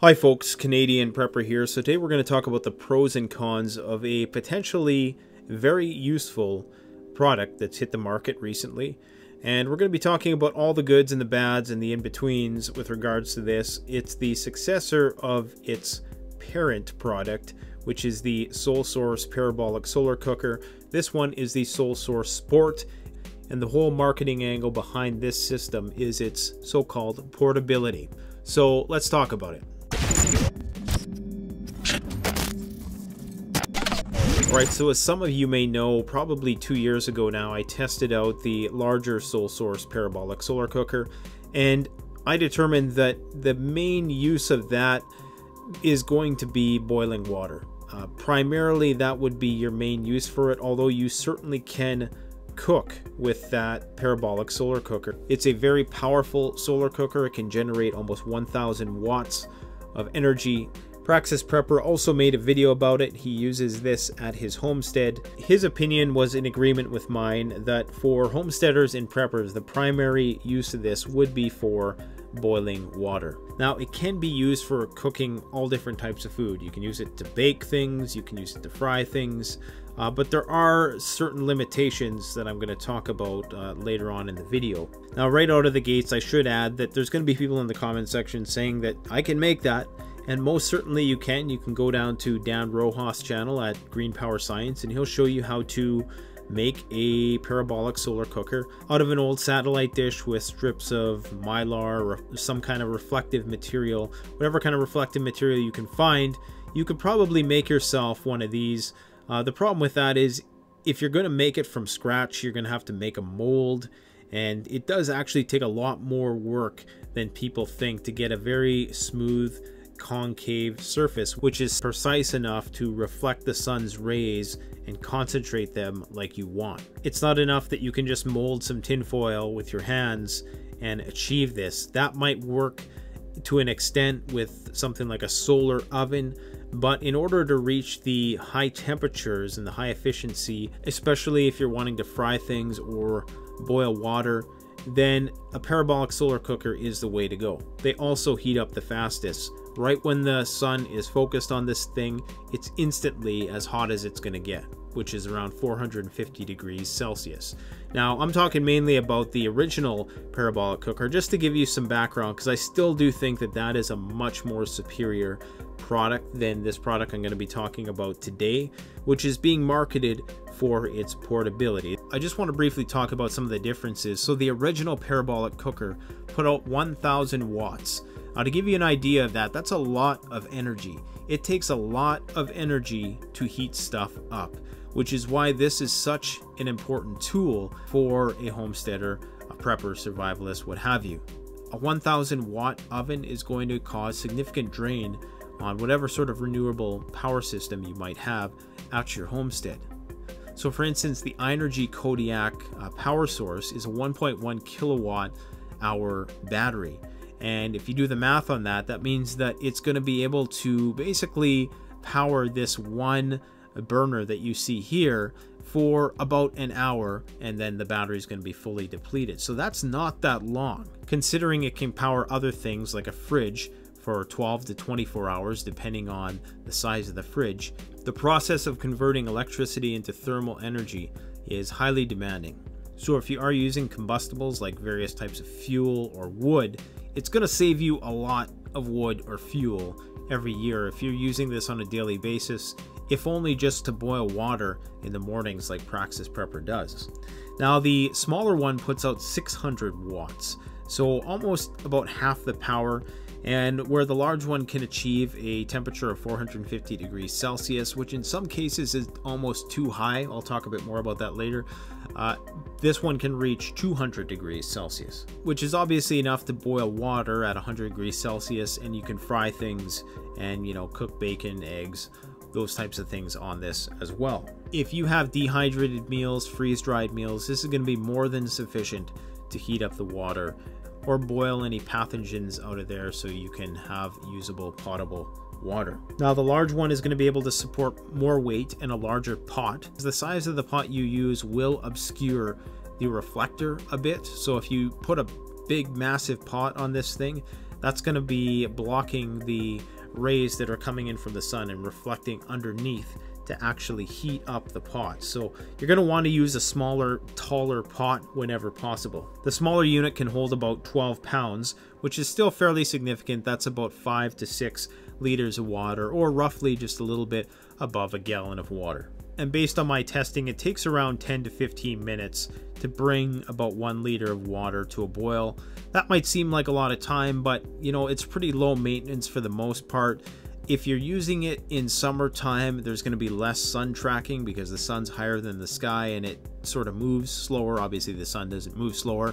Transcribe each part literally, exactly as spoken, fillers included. Hi folks, Canadian Prepper here. So today we're going to talk about the pros and cons of a potentially very useful product that's hit the market recently. And we're going to be talking about all the goods and the bads and the in-betweens with regards to this. It's the successor of its parent product, which is the SolSource Parabolic Solar Cooker. This one is the SolSource Sport. And the whole marketing angle behind this system is its so-called portability. So let's talk about it. Alright, so as some of you may know, probably two years ago now, I tested out the larger SolSource Parabolic Solar Cooker, and I determined that the main use of that is going to be boiling water. Uh, primarily, that would be your main use for it, although you certainly can cook with that parabolic solar cooker. It's a very powerful solar cooker. It can generate almost one thousand watts of energy. Praxis Prepper also made a video about it. He uses this at his homestead. His opinion was in agreement with mine that for homesteaders and preppers, the primary use of this would be for boiling water. Now, it can be used for cooking all different types of food. You can use it to bake things, you can use it to fry things, uh, but there are certain limitations that I'm going to talk about uh, later on in the video. Now, right out of the gates, I should add that there's going to be people in the comment section saying that I can make that. And most certainly you can. You can go down to Dan Rojas' channel at Green Power Science, and he'll show you how to make a parabolic solar cooker out of an old satellite dish with strips of mylar or some kind of reflective material. Whatever kind of reflective material you can find, you could probably make yourself one of these. Uh, the problem with that is if you're going to make it from scratch, you're going to have to make a mold. And it does actually take a lot more work than people think to get a very smooth concave surface, which is precise enough to reflect the sun's rays and concentrate them like you want. It's not enough that you can just mold some tin foil with your hands and achieve this. That might work to an extent with something like a solar oven, but in order to reach the high temperatures and the high efficiency, especially if you're wanting to fry things or boil water, then a parabolic solar cooker is the way to go. They also heat up the fastest. Right when the sun is focused on this thing, it's instantly as hot as it's going to get, which is around four hundred fifty degrees Celsius. Now, I'm talking mainly about the original parabolic cooker, just to give you some background, because I still do think that that is a much more superior product than this product I'm going to be talking about today, which is being marketed for its portability. I just want to briefly talk about some of the differences. So the original parabolic cooker put out one thousand watts. Now, to give you an idea of that, that's a lot of energy. It takes a lot of energy to heat stuff up, which is why this is such an important tool for a homesteader, a prepper, survivalist, what have you. A one thousand watt oven is going to cause significant drain on whatever sort of renewable power system you might have at your homestead. So for instance, the INERGY Kodiak uh, power source is a one point one kilowatt hour battery. And if you do the math on that, that means that it's going to be able to basically power this one burner that you see here for about an hour, and then the battery is going to be fully depleted. So that's not that long, considering it can power other things like a fridge for twelve to twenty-four hours, depending on the size of the fridge. The process of converting electricity into thermal energy is highly demanding. So if you are using combustibles like various types of fuel or wood, it's going to save you a lot of wood or fuel every year if you're using this on a daily basis, if only just to boil water in the mornings like Praxis Prepper does. Now, the smaller one puts out six hundred watts, so almost about half the power, and where the large one can achieve a temperature of four hundred fifty degrees Celsius, which in some cases is almost too high. I'll talk a bit more about that later. Uh, this one can reach two hundred degrees Celsius, which is obviously enough to boil water at one hundred degrees Celsius, and you can fry things and, you know, cook bacon, eggs, those types of things on this as well. If you have dehydrated meals, freeze-dried meals, this is going to be more than sufficient to heat up the water or boil any pathogens out of there so you can have usable, potable water. Now, the large one is going to be able to support more weight and a larger pot. The size of the pot you use will obscure the reflector a bit, so if you put a big massive pot on this thing, that's going to be blocking the rays that are coming in from the sun and reflecting underneath to actually heat up the pot. So you're going to want to use a smaller, taller pot whenever possible. The smaller unit can hold about twelve pounds, which is still fairly significant. That's about five to six liters of water, or roughly just a little bit above a gallon of water. And based on my testing, it takes around ten to fifteen minutes to bring about one liter of water to a boil. That might seem like a lot of time, but you know, it's pretty low maintenance for the most part. If you're using it in summertime, there's going to be less sun tracking because the sun's higher than the sky and it sort of moves slower. Obviously, the sun doesn't move slower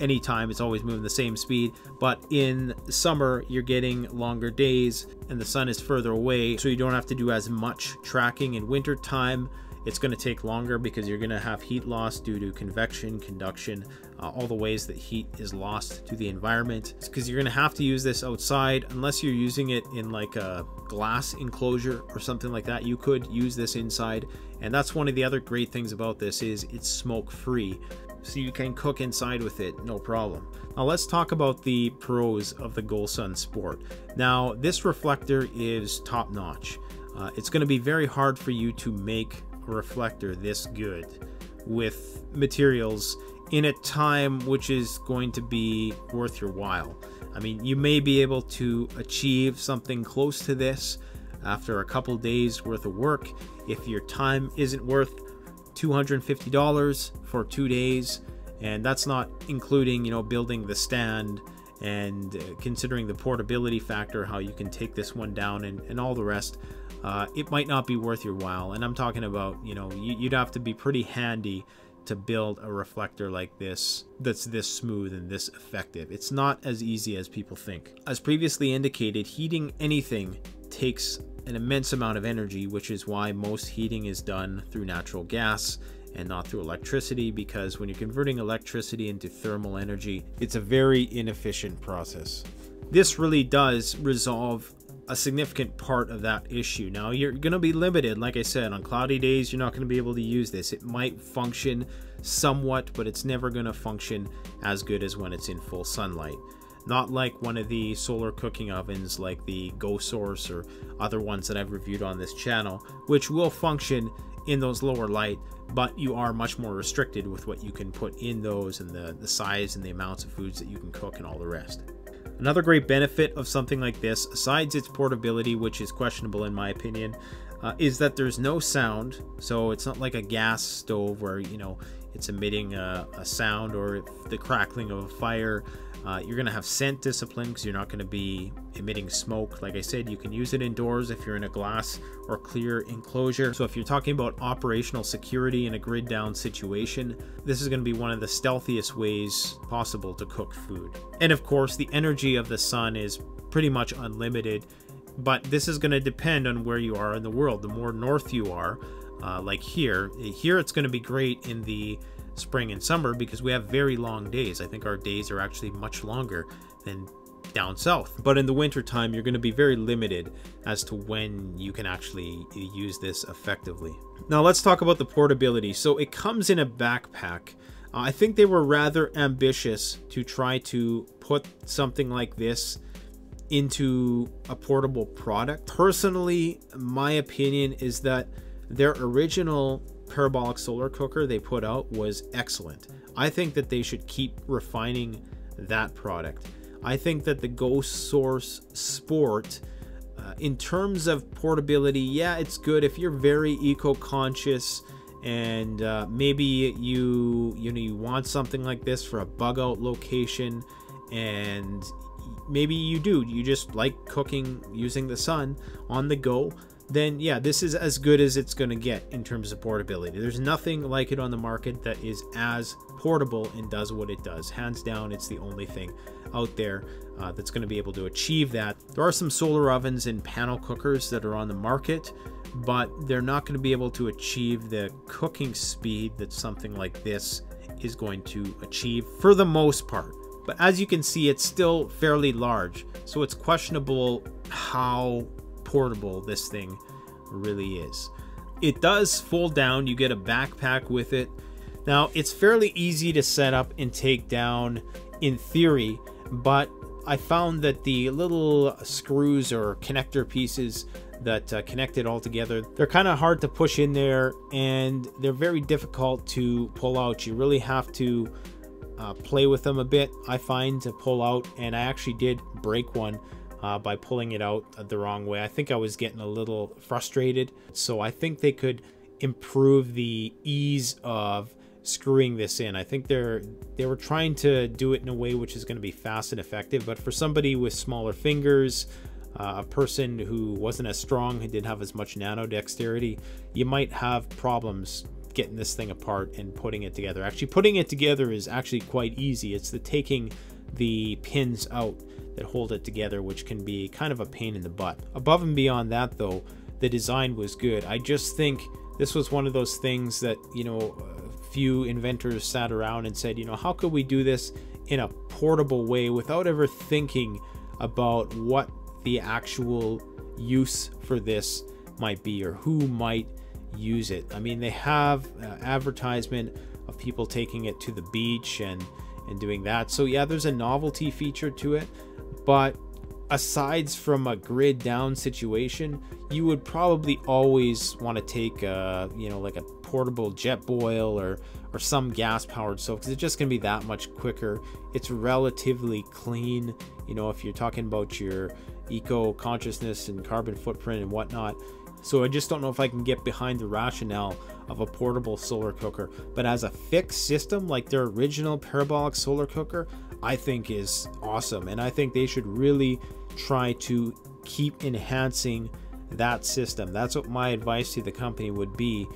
anytime, it's always moving the same speed. But in summer, you're getting longer days and the sun is further away, so you don't have to do as much tracking. In wintertime, it's going to take longer because you're going to have heat loss due to convection, conduction, uh, all the ways that heat is lost to the environment. It's because you're going to have to use this outside, unless you're using it in like a glass enclosure or something like that. You could use this inside, and that's one of the other great things about this is it's smoke free, so you can cook inside with it, no problem. Now let's talk about the pros of the GoSource Sport. Now this reflector is top notch. Uh, it's going to be very hard for you to make reflector this good with materials in a time which is going to be worth your while. I mean, you may be able to achieve something close to this after a couple days worth of work. If your time isn't worth two hundred fifty dollars for two days, and that's not including, you know, building the stand and considering the portability factor, how you can take this one down and, and all the rest, uh, it might not be worth your while. And I'm talking about, you know, you'd have to be pretty handy to build a reflector like this that's this smooth and this effective. It's not as easy as people think. As previously indicated, heating anything takes an immense amount of energy, which is why most heating is done through natural gas and not through electricity, because when you're converting electricity into thermal energy, it's a very inefficient process. This really does resolve a significant part of that issue. Now you're going to be limited, like I said, on cloudy days, you're not going to be able to use this. It might function somewhat, but it's never going to function as good as when it's in full sunlight. Not like one of the solar cooking ovens like the GoSource or other ones that I've reviewed on this channel, which will function in those lower light, but you are much more restricted with what you can put in those and the, the size and the amounts of foods that you can cook and all the rest. Another great benefit of something like this, besides its portability, which is questionable in my opinion, uh, is that there's no sound. So it's not like a gas stove where, you know, it's emitting a, a sound or the crackling of a fire. Uh, you're going to have scent discipline because you're not going to be emitting smoke. Like I said, you can use it indoors if you're in a glass or clear enclosure. So if you're talking about operational security in a grid down situation, this is going to be one of the stealthiest ways possible to cook food. And of course, the energy of the sun is pretty much unlimited, but this is going to depend on where you are in the world. The more north you are, uh, like here, here it's going to be great in the spring and summer because we have very long days. I think our days are actually much longer than down south. But in the winter time, you're going to be very limited as to when you can actually use this effectively. Now let's talk about the portability. So it comes in a backpack. Uh, I think they were rather ambitious to try to put something like this into a portable product. Personally, my opinion is that their original parabolic solar cooker they put out was excellent. I think that they should keep refining that product. I think that the GoSource Sport, uh, in terms of portability, yeah, it's good if you're very eco-conscious and uh, maybe you you know you want something like this for a bug-out location, and maybe you do. You just like cooking using the sun on the go. Then yeah, this is as good as it's going to get in terms of portability. There's nothing like it on the market that is as portable and does what it does. Hands down, it's the only thing out there uh, that's going to be able to achieve that. There are some solar ovens and panel cookers that are on the market, but they're not going to be able to achieve the cooking speed that something like this is going to achieve for the most part. But as you can see, it's still fairly large, so it's questionable how portable this thing really is. It does fold down. You get a backpack with it. Now it's fairly easy to set up and take down in theory, but I found that the little screws or connector pieces that uh, connect it all together, they're kind of hard to push in there, and they're very difficult to pull out. You really have to uh, play with them a bit, I find, to pull out, and I actually did break one uh, by pulling it out the wrong way. I think I was getting a little frustrated, so I think they could improve the ease of screwing this in. I think they're they were trying to do it in a way which is going to be fast and effective, but for somebody with smaller fingers, uh, a person who wasn't as strong, who didn't have as much nano dexterity, you might have problems getting this thing apart and putting it together. Actually, putting it together is actually quite easy. It's the taking the pins out that hold it together, which can be kind of a pain in the butt. Above and beyond that, though, the design was good. I just think this was one of those things that, you know, few inventors sat around and said, you know, how could we do this in a portable way without ever thinking about what the actual use for this might be or who might use it. I mean, they have uh, advertisement of people taking it to the beach and and doing that, so yeah, there's a novelty feature to it, but aside from a grid down situation, you would probably always want to take a, you know, like a portable jet boil or or some gas powered stove, because it's just gonna be that much quicker. It's relatively clean, you know, if you're talking about your eco consciousness and carbon footprint and whatnot. So I just don't know if I can get behind the rationale of a portable solar cooker, but as a fixed system like their original parabolic solar cooker, I think is awesome, and I think they should really try to keep enhancing that system. That's what my advice to the company would be,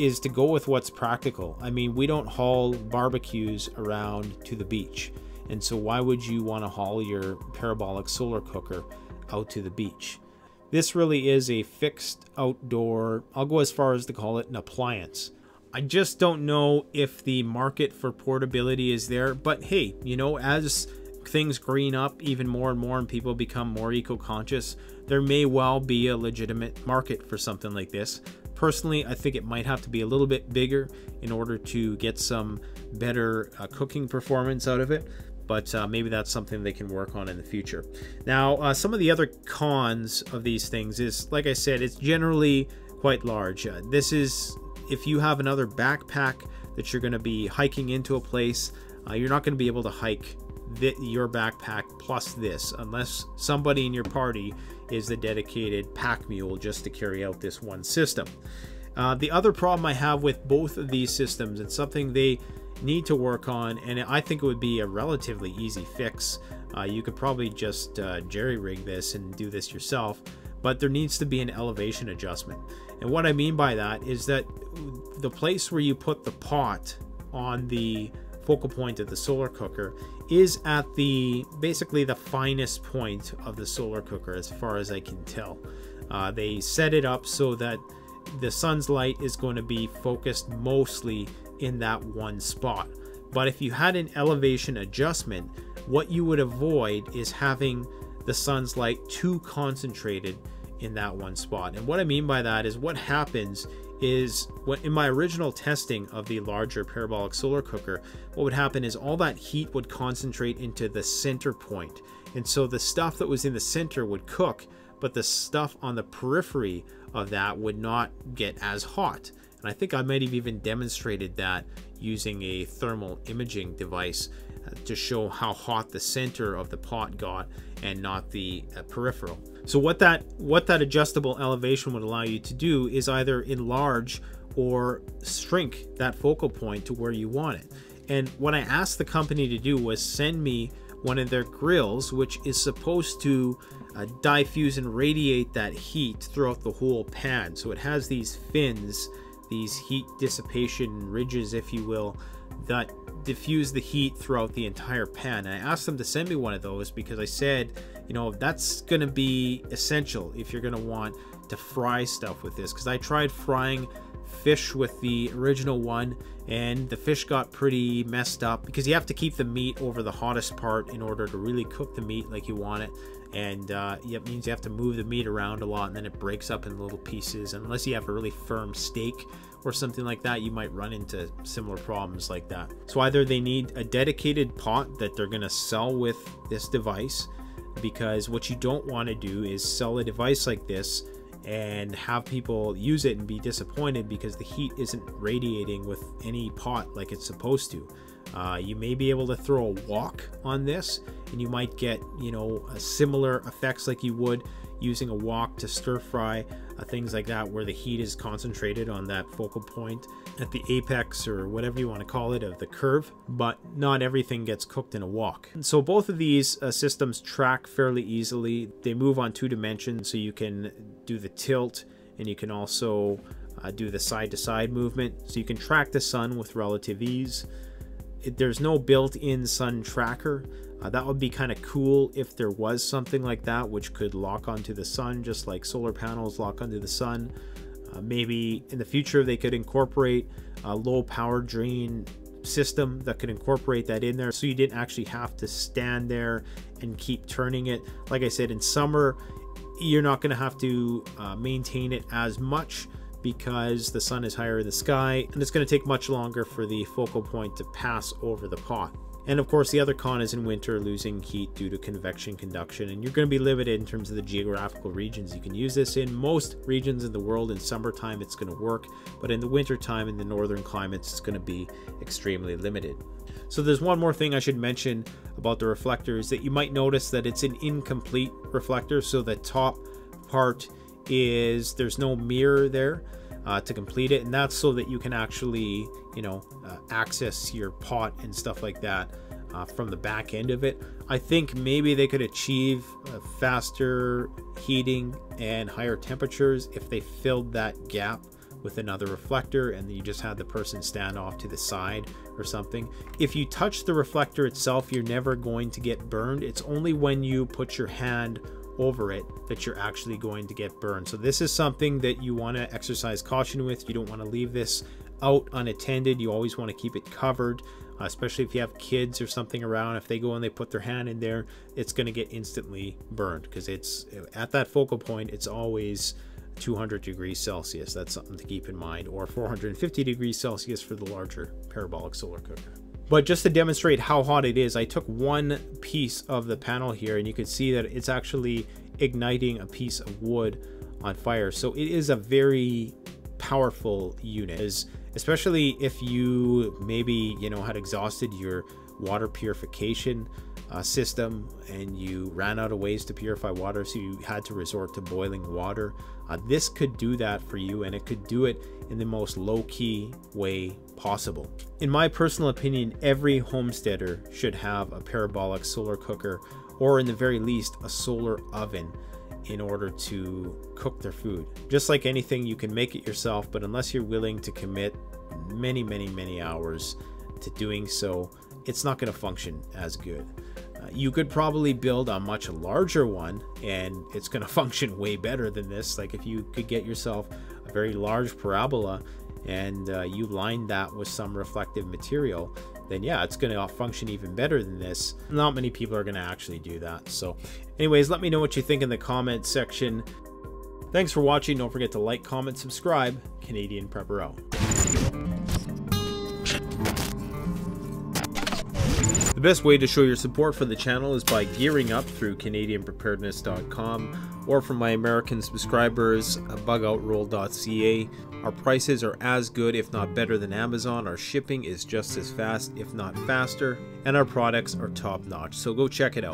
is to go with what's practical. I mean, we don't haul barbecues around to the beach, and so why would you want to haul your parabolic solar cooker out to the beach? This really is a fixed outdoor, I'll go as far as to call it an appliance. I just don't know if the market for portability is there, but hey, you know, as things green up even more and more and people become more eco-conscious, there may well be a legitimate market for something like this. Personally, I think it might have to be a little bit bigger in order to get some better uh, cooking performance out of it, but uh, maybe that's something they can work on in the future. Now, uh, some of the other cons of these things is, like I said, it's generally quite large. Uh, this is, if you have another backpack that you're going to be hiking into a place, uh, you're not going to be able to hike the, your backpack plus this, unless somebody in your party is the dedicated pack mule just to carry out this one system. Uh, the other problem I have with both of these systems, it's something they need to work on, and I think it would be a relatively easy fix. Uh, you could probably just uh, jerry-rig this and do this yourself, but there needs to be an elevation adjustment. And what I mean by that is that the place where you put the pot on the focal point of the solar cooker is at the basically the finest point of the solar cooker, as far as I can tell. Uh, they set it up so that the sun's light is going to be focused mostly in that one spot. But if you had an elevation adjustment, what you would avoid is having the sun's light too concentrated in that one spot. And what I mean by that is, what happens is, what in my original testing of the larger parabolic solar cooker, what would happen is all that heat would concentrate into the center point. And so the stuff that was in the center would cook, but the stuff on the periphery of that would not get as hot. And I think I might have even demonstrated that using a thermal imaging device to show how hot the center of the pot got and not the uh, peripheral. So what that what that adjustable elevation would allow you to do is either enlarge or shrink that focal point to where you want it. And what I asked the company to do was send me one of their grills, which is supposed to uh, diffuse and radiate that heat throughout the whole pan. So it has these fins, these heat dissipation ridges, if you will, that diffuse the heat throughout the entire pan. And I asked them to send me one of those because I said, you know, that's going to be essential if you're going to want to fry stuff with this, because I tried frying fish with the original one and the fish got pretty messed up because you have to keep the meat over the hottest part in order to really cook the meat like you want it. and uh, it means you have to move the meat around a lot, and then it breaks up in little pieces. And unless you have a really firm steak or something like that, you might run into similar problems like that. So either they need a dedicated pot that they're gonna sell with this device, because what you don't want to do is sell a device like this and have people use it and be disappointed because the heat isn't radiating with any pot like it's supposed to. Uh, you may be able to throw a wok on this, and you might get, you know, similar effects like you would using a wok to stir fry, uh, things like that, where the heat is concentrated on that focal point at the apex, or whatever you want to call it, of the curve. But not everything gets cooked in a wok. And so both of these uh, systems track fairly easily. They move on two dimensions, so you can do the tilt, and you can also uh, do the side-to-side movement, so you can track the sun with relative ease. There's no built-in sun tracker. Uh, that would be kind of cool if there was something like that, which could lock onto the sun, just like solar panels lock onto the sun. Uh, maybe in the future they could incorporate a low power drain system that could incorporate that in there, so you didn't actually have to stand there and keep turning it. Like I said, in summer you're not going to have to uh, maintain it as much, because the sun is higher in the sky, and it's going to take much longer for the focal point to pass over the pot. And of course, the other con is in winter losing heat due to convection, conduction, and you're going to be limited in terms of the geographical regions you can use this in. Most regions in the world in summertime it's going to work, but in the wintertime in the northern climates it's going to be extremely limited. So there's one more thing I should mention about the reflector, is that you might notice that it's an incomplete reflector, so the top part is, there's no mirror there uh, to complete it, and that's so that you can actually, you know, uh, access your pot and stuff like that uh, from the back end of it. I think maybe they could achieve uh, faster heating and higher temperatures if they filled that gap with another reflector, and you just had the person stand off to the side or something. If you touch the reflector itself, you're never going to get burned. It's only when you put your hand over it that you're actually going to get burned. So this is something that you want to exercise caution with. You don't want to leave this out unattended. You always want to keep it covered, uh, especially if you have kids or something around. If they go and they put their hand in there, it's going to get instantly burned, because it's at that focal point, it's always two hundred degrees Celsius. That's something to keep in mind, or four hundred fifty degrees Celsius for the larger parabolic solar cooker. But just to demonstrate how hot it is, I took one piece of the panel here, and you can see that it's actually igniting a piece of wood on fire. So it is a very powerful unit, especially if you maybe, you know, had exhausted your water purification uh, system, and you ran out of ways to purify water, so you had to resort to boiling water. Uh, this could do that for you, and it could do it in the most low-key way possible. In my personal opinion, every homesteader should have a parabolic solar cooker, or in the very least a solar oven, in order to cook their food. Just like anything, you can make it yourself, but unless you're willing to commit many many many hours to doing so, it's not going to function as good. Uh, you could probably build a much larger one, and it's going to function way better than this. Like if you could get yourself a very large parabola, and uh, you line that with some reflective material, then yeah, it's going to function even better than this. Not many people are going to actually do that. So anyways, let me know what you think in the comment section. Thanks for watching. Don't forget to like, comment, subscribe. Canadian Prepper out. The best way to show your support for the channel is by gearing up through Canadian Preparedness dot com, or from my American subscribers, Bug Out Roll dot C A. Our prices are as good, if not better, than Amazon. Our shipping is just as fast, if not faster, and our products are top notch. So go check it out.